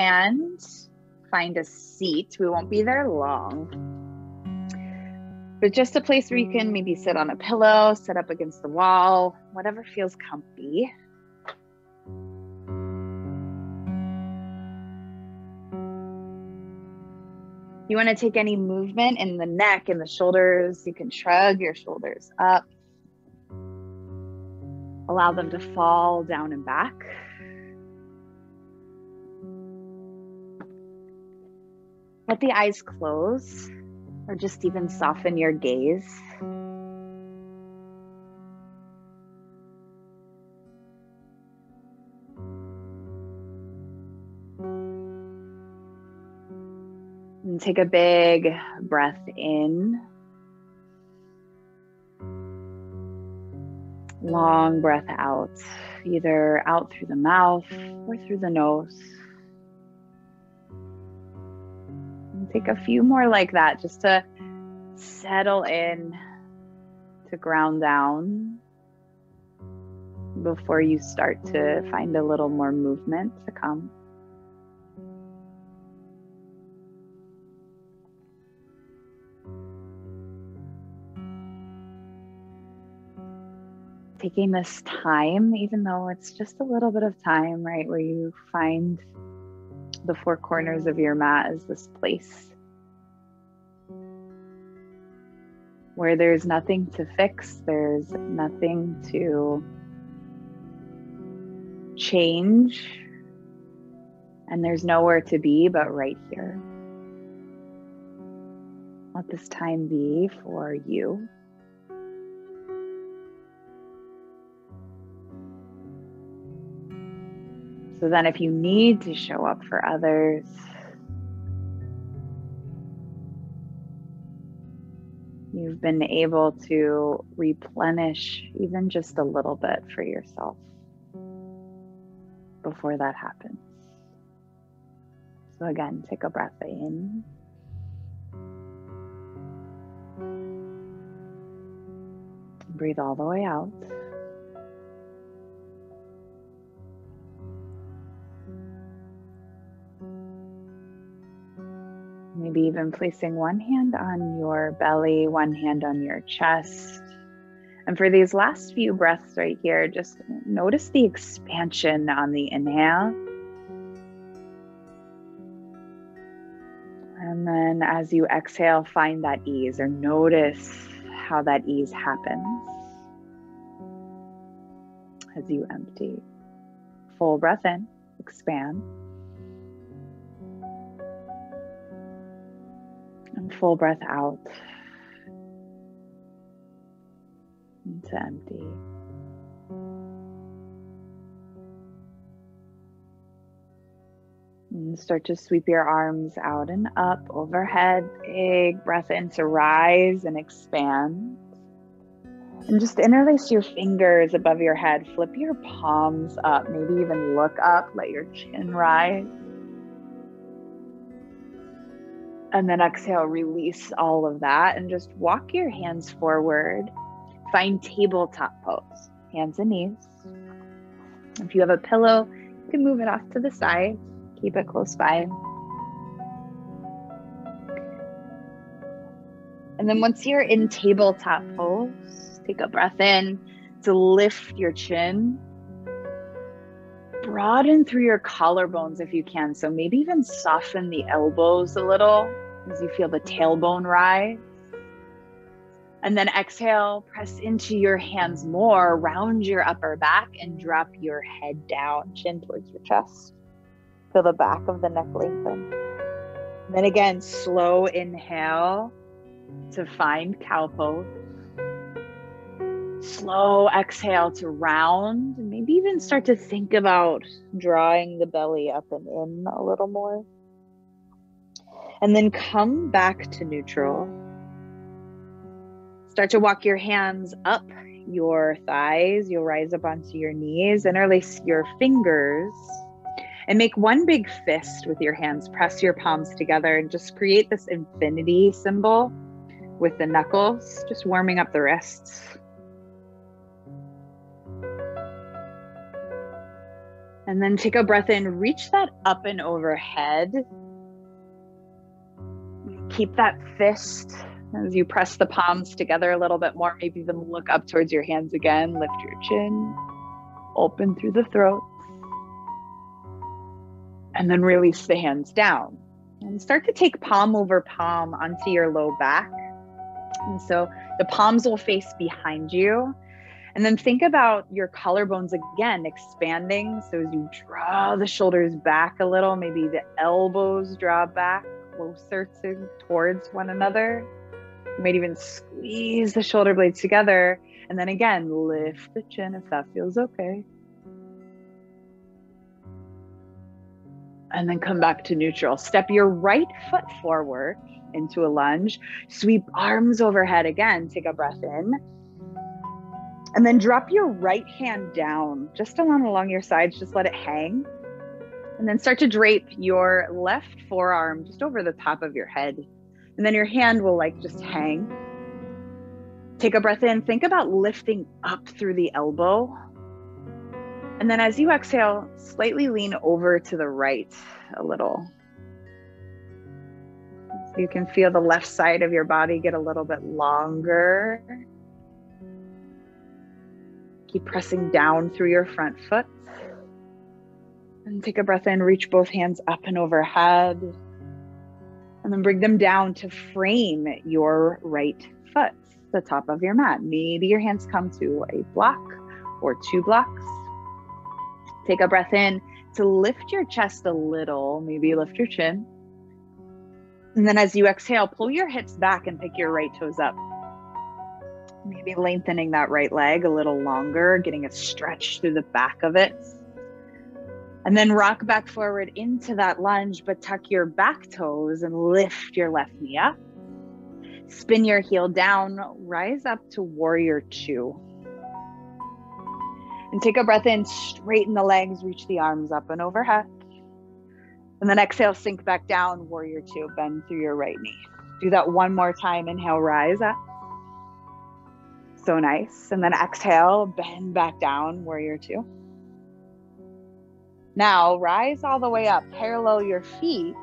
and find a seat. We won't be there long, but just a place where you can maybe sit on a pillow, sit up against the wall, whatever feels comfy. You want to take any movement in the neck and the shoulders. You can shrug your shoulders up. Allow them to fall down and back. Let the eyes close, or just even soften your gaze. And take a big breath in. Long breath out, either out through the mouth or through the nose. And take a few more like that just to settle in, to ground down before you start to find a little more movement to come. Taking this time, even though it's just a little bit of time, right, where you find the four corners of your mat as this place where there's nothing to fix, there's nothing to change, and there's nowhere to be but right here. Let this time be for you. So then if you need to show up for others, you've been able to replenish even just a little bit for yourself before that happens. So again, take a breath in. Breathe all the way out. Maybe even placing one hand on your belly, one hand on your chest. And for these last few breaths right here, just notice the expansion on the inhale. And then as you exhale, find that ease, or notice how that ease happens as you empty. Full breath in, expand. And full breath out into empty. And start to sweep your arms out and up overhead. Big breath in to rise and expand. And just interlace your fingers above your head. Flip your palms up. Maybe even look up. Let your chin rise. And then exhale, release all of that and just walk your hands forward. Find tabletop pose, hands and knees. If you have a pillow, you can move it off to the side, keep it close by. And then once you're in tabletop pose, take a breath in to lift your chin. Broaden through your collarbones if you can, so maybe even soften the elbows a little as you feel the tailbone rise. And then exhale, press into your hands more, round your upper back, and drop your head down, chin towards your chest. Feel the back of the neck lengthen. And then again, slow inhale to find cow pose. Slow exhale to round, and maybe even start to think about drawing the belly up and in a little more. And then come back to neutral. Start to walk your hands up your thighs. You'll rise up onto your knees, interlace your fingers, and make one big fist with your hands. Press your palms together and just create this infinity symbol with the knuckles, just warming up the wrists. And then take a breath in, reach that up and overhead. Keep that fist as you press the palms together a little bit more. Maybe even look up towards your hands again. Lift your chin, open through the throat. And then release the hands down. And start to take palm over palm onto your low back. And so the palms will face behind you. And then think about your collarbones again, expanding. So as you draw the shoulders back a little, maybe the elbows draw back closer towards one another. You might even squeeze the shoulder blades together. And then again, lift the chin if that feels okay. And then come back to neutral. Step your right foot forward into a lunge. Sweep arms overhead again. Take a breath in. And then drop your right hand down, just along your sides, just let it hang. And then start to drape your left forearm just over the top of your head. And then your hand will just hang. Take a breath in, think about lifting up through the elbow. And then as you exhale, slightly lean over to the right a little. So you can feel the left side of your body get a little bit longer. Keep pressing down through your front foot. And take a breath in, reach both hands up and overhead. And then bring them down to frame your right foot, the top of your mat. Maybe your hands come to a block or two blocks. Take a breath in to lift your chest a little, maybe lift your chin. And then as you exhale, pull your hips back and pick your right toes up. Maybe lengthening that right leg a little longer, getting a stretch through the back of it. And then rock back forward into that lunge, but tuck your back toes and lift your left knee up. Spin your heel down, rise up to warrior two. And take a breath in, straighten the legs, reach the arms up and overhead. And then exhale, sink back down, warrior two, bend through your right knee. Do that one more time, inhale, rise up. So nice. And then exhale, bend back down, warrior two. Now rise all the way up, parallel your feet.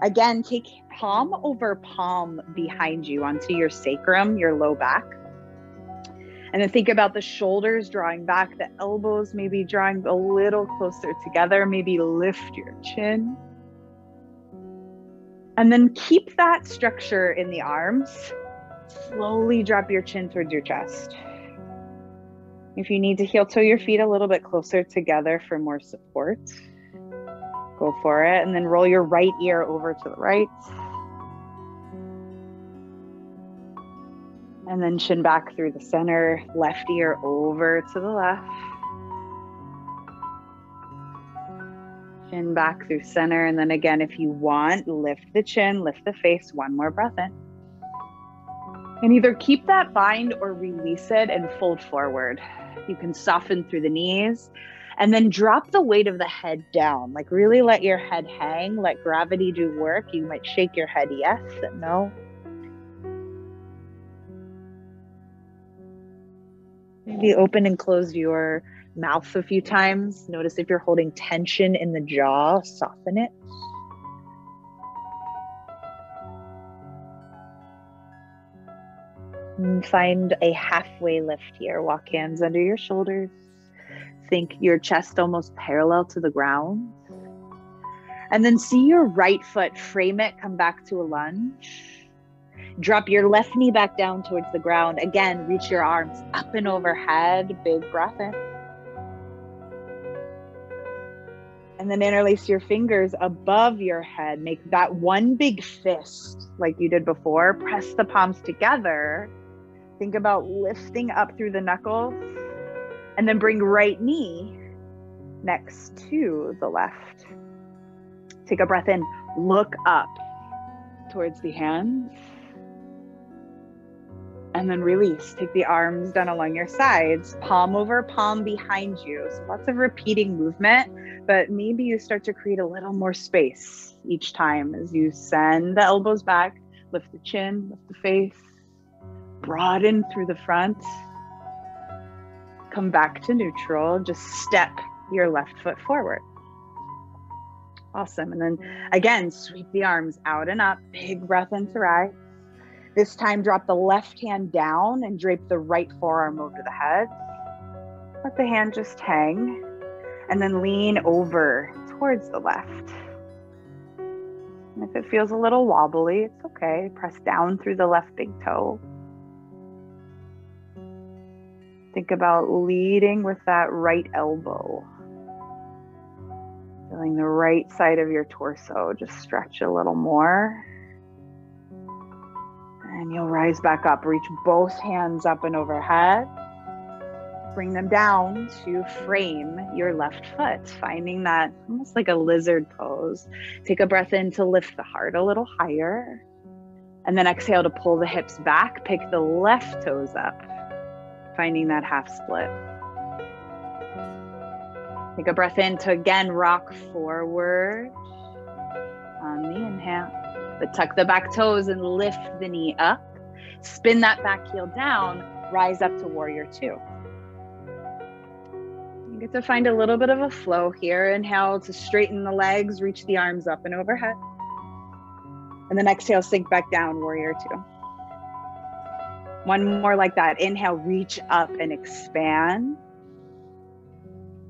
Again, take palm over palm behind you onto your sacrum, your low back. And then think about the shoulders drawing back, the elbows maybe drawing a little closer together, maybe lift your chin. And then keep that structure in the arms. Slowly drop your chin towards your chest. If you need to heel toe your feet a little bit closer together for more support, go for it. And then roll your right ear over to the right. And then chin back through the center, left ear over to the left. Chin back through center. And then again, if you want, lift the chin, lift the face. One more breath in. And either keep that bind or release it and fold forward. You can soften through the knees and then drop the weight of the head down. Really let your head hang, let gravity do work. You might shake your head yes and no. Maybe open and close your mouth a few times. Notice if you're holding tension in the jaw, soften it. And find a halfway lift here. Walk hands under your shoulders. Think your chest almost parallel to the ground. And then see your right foot, frame it, come back to a lunge. Drop your left knee back down towards the ground. Again, reach your arms up and overhead. Big breath in. And then interlace your fingers above your head. Make that one big fist like you did before. Press the palms together. Think about lifting up through the knuckles and then bring right knee next to the left. Take a breath in, look up towards the hands and then release. Take the arms down along your sides, palm over palm behind you. So lots of repeating movement, but maybe you start to create a little more space each time as you send the elbows back, lift the chin, lift the face. Broaden through the front. Come back to neutral. Just step your left foot forward. Awesome. And then again, sweep the arms out and up. Big breath in through eye. This time, drop the left hand down and drape the right forearm over the head. Let the hand just hang. And then lean over towards the left. And if it feels a little wobbly, it's okay. Press down through the left big toe. Think about leading with that right elbow. Feeling the right side of your torso. Just stretch a little more. And you'll rise back up. Reach both hands up and overhead. Bring them down to frame your left foot, finding that almost like a lizard pose. Take a breath in to lift the heart a little higher. And then exhale to pull the hips back. Pick the left toes up, finding that half split. Take a breath in to again rock forward on the inhale. But tuck the back toes and lift the knee up. Spin that back heel down. Rise up to warrior two. You get to find a little bit of a flow here. Inhale to straighten the legs, reach the arms up and overhead. And then exhale, sink back down, warrior two. One more like that. Inhale, reach up and expand.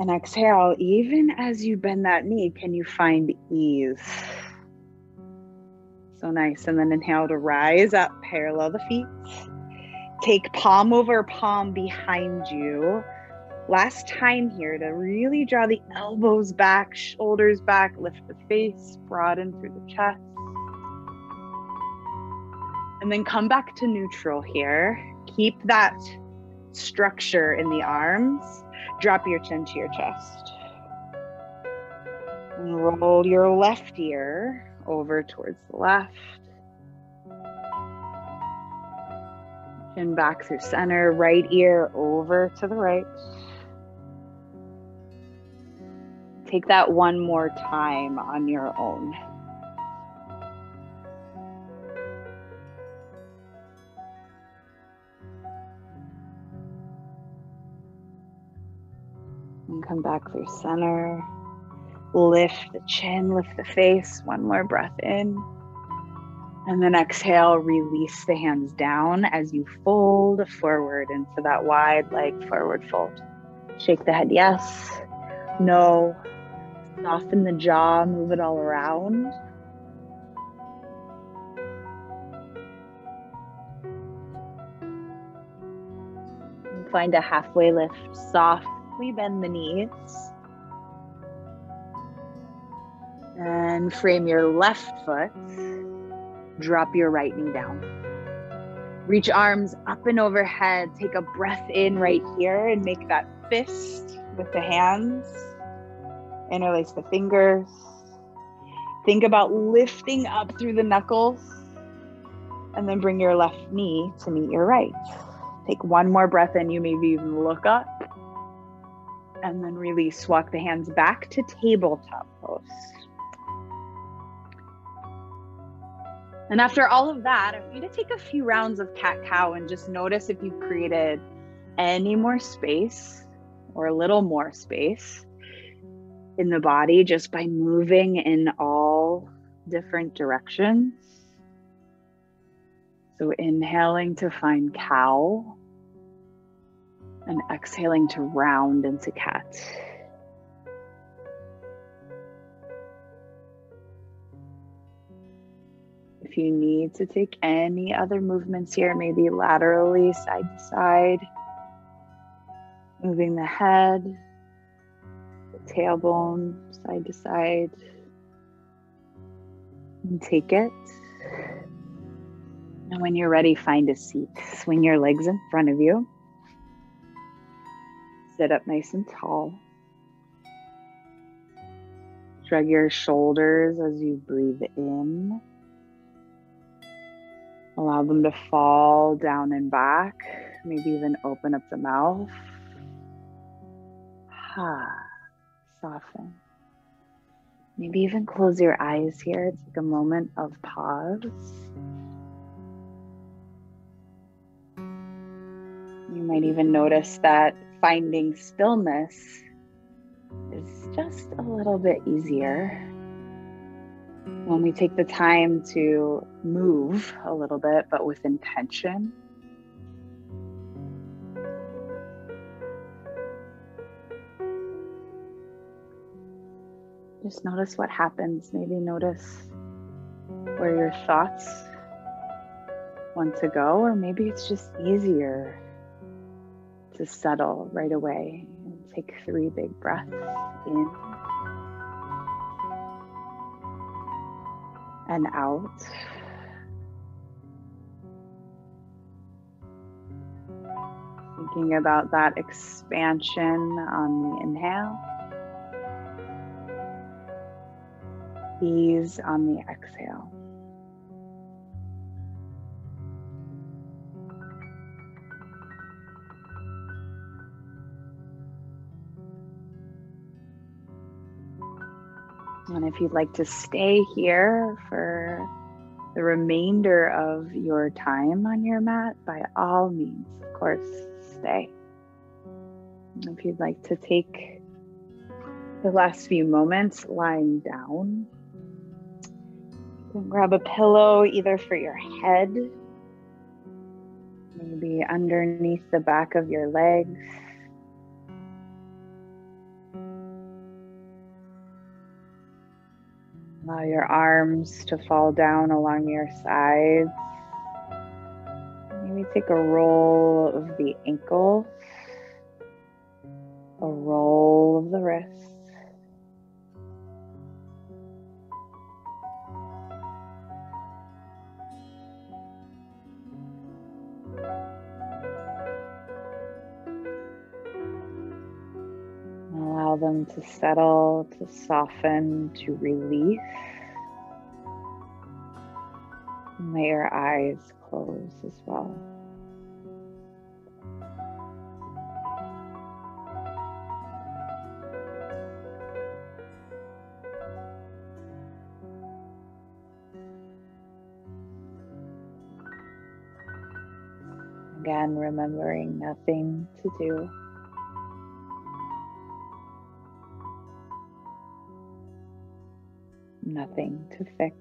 And exhale, even as you bend that knee, can you find ease? So nice. And then inhale to rise up, parallel the feet. Take palm over palm behind you. Last time here to really draw the elbows back, shoulders back, lift the face, broaden through the chest. And then come back to neutral here. Keep that structure in the arms. Drop your chin to your chest. And roll your left ear over towards the left. Chin back through center, right ear over to the right. Take that one more time on your own. And come back through center. Lift the chin, lift the face. One more breath in. And then exhale, release the hands down as you fold forward into that wide leg forward fold. Shake the head yes, no. Soften the jaw, move it all around. And find a halfway lift. Softly bend the knees. And frame your left foot. Drop your right knee down. Reach arms up and overhead. Take a breath in right here and make that fist with the hands. Interlace the fingers. Think about lifting up through the knuckles and then bring your left knee to meet your right. Take one more breath in. You maybe even look up and then release. Walk the hands back to tabletop pose. And after all of that, I want you to take a few rounds of cat-cow and just notice if you've created any more space or a little more space in the body just by moving in all different directions. So inhaling to find cow and exhaling to round into cat. If you need to take any other movements here, maybe laterally, side to side, moving the head, tailbone, side to side, and take it. And when you're ready, find a seat. Swing your legs in front of you. Sit up nice and tall. Shrug your shoulders as you breathe in. Allow them to fall down and back. Maybe even open up the mouth. Ah. Soften. Maybe even close your eyes here. Take a moment of pause. You might even notice that finding stillness is just a little bit easier when we take the time to move a little bit, but with intention. Just notice what happens. Maybe notice where your thoughts want to go, or maybe it's just easier to settle right away. And take 3 big breaths in and out. Thinking about that expansion on the inhale. Ease on the exhale. And if you'd like to stay here for the remainder of your time on your mat, by all means, of course, stay. If you'd like to take the last few moments lying down, grab a pillow either for your head, maybe underneath the back of your legs. Allow your arms to fall down along your sides. Maybe take a roll of the ankles, a roll of the wrists. Allow them to settle, to soften, to release. And let your eyes close as well. Again, remembering nothing to do. Nothing to fix.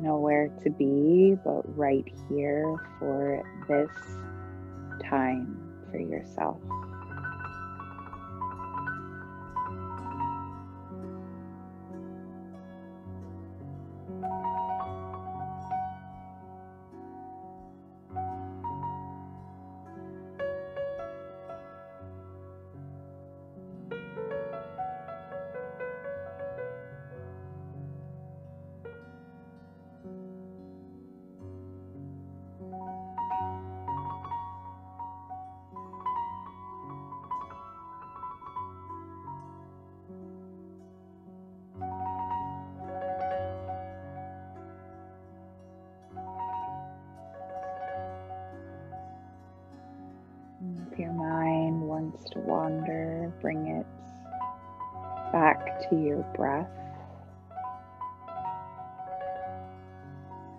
Nowhere to be, but right here for this time for yourself. If your mind wants to wander, bring it back to your breath.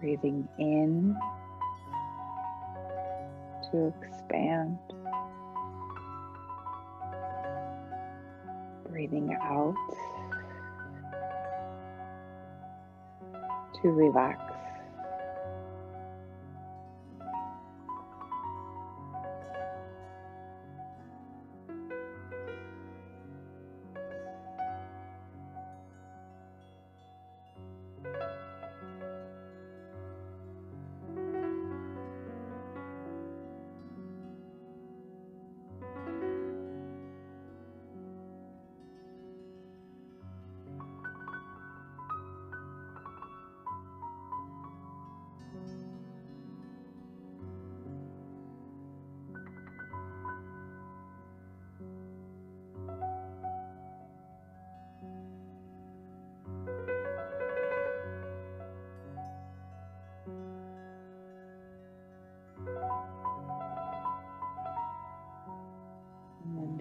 Breathing in to expand. Breathing out to relax.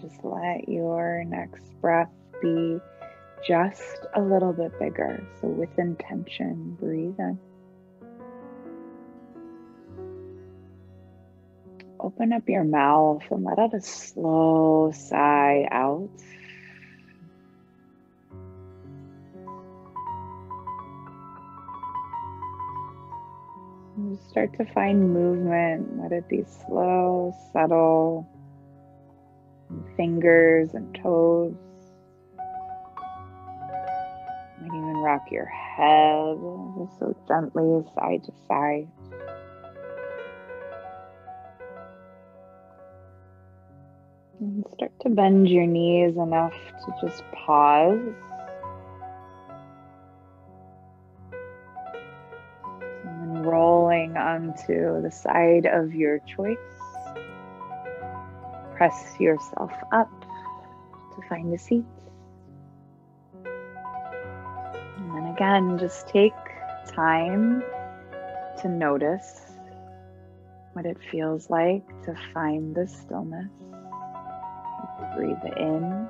Just let your next breath be just a little bit bigger. So with intention, breathe in. Open up your mouth and let out a slow sigh out. And start to find movement. Let it be slow, subtle. Fingers and toes. You might even rock your head just so gently, side to side. And start to bend your knees enough to just pause. And rolling onto the side of your choice. Press yourself up to find a seat. And then again, just take time to notice what it feels like to find the stillness. Breathe in.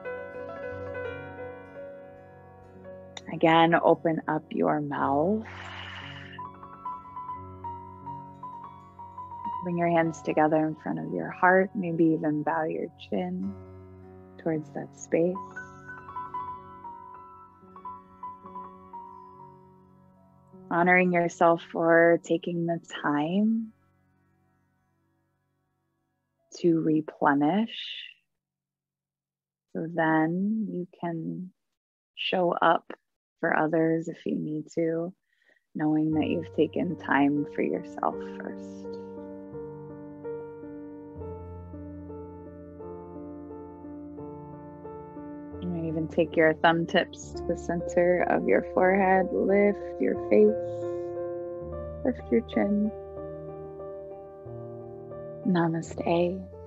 Again, open up your mouth. Bring your hands together in front of your heart. Maybe even bow your chin towards that space. Honoring yourself for taking the time to replenish. So then you can show up for others if you need to, knowing that you've taken time for yourself first. Even take your thumb tips to the center of your forehead, lift your face, lift your chin. Namaste.